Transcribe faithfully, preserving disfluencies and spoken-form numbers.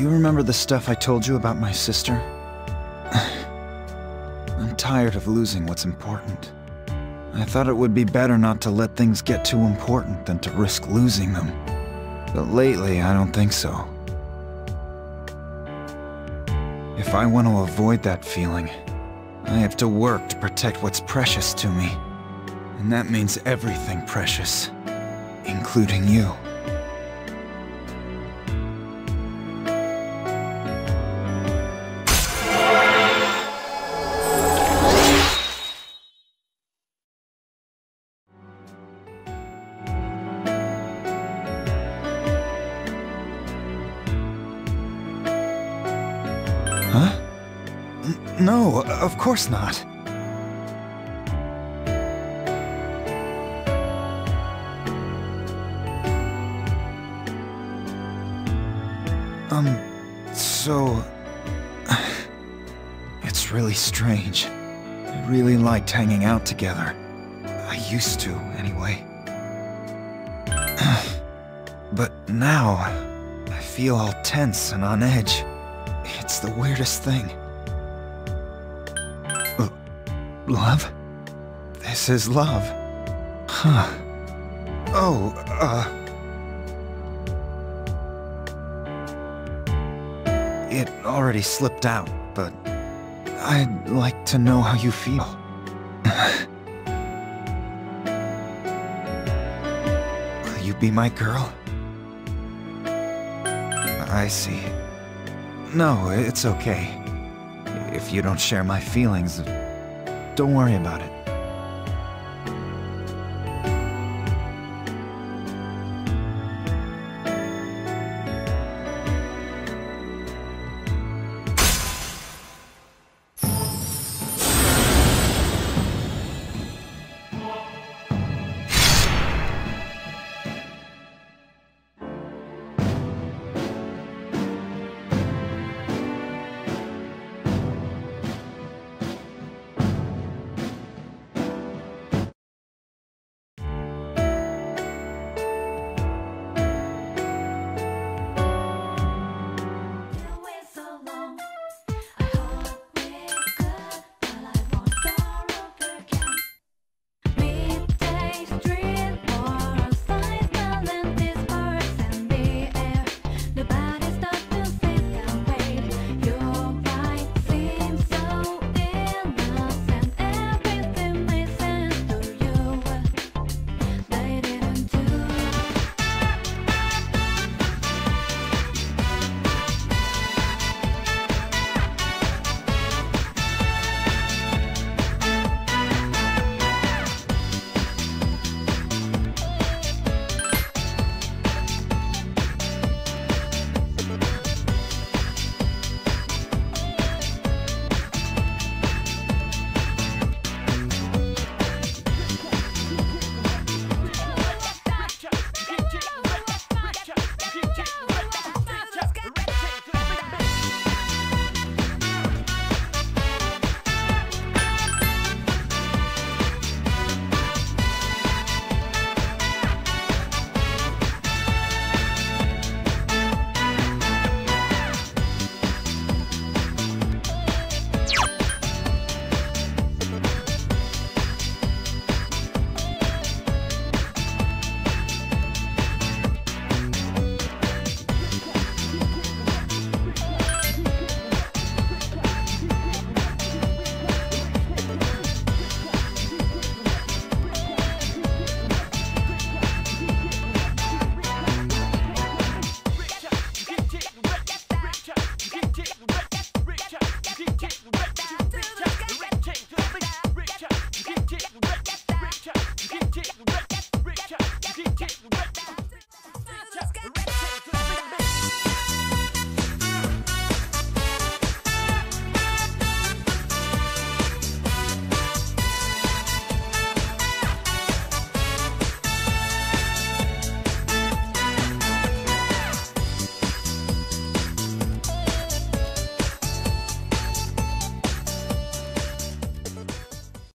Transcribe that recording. you remember the stuff I told you about my sister? I'm tired of losing what's important. I thought it would be better not to let things get too important than to risk losing them. But lately, I don't think so. If I want to avoid that feeling, I have to work to protect what's precious to me. And that means everything precious, including you. Huh? No, of course not. Um, so... It's really strange. I really liked hanging out together. I used to, anyway. But now, I feel all tense and on edge. It's the weirdest thing. Uh, love? This is love. Huh. Oh, uh... It already slipped out, but I'd like to know how you feel. Will you be my girl? I see. No, it's okay. If you don't share my feelings, don't worry about it.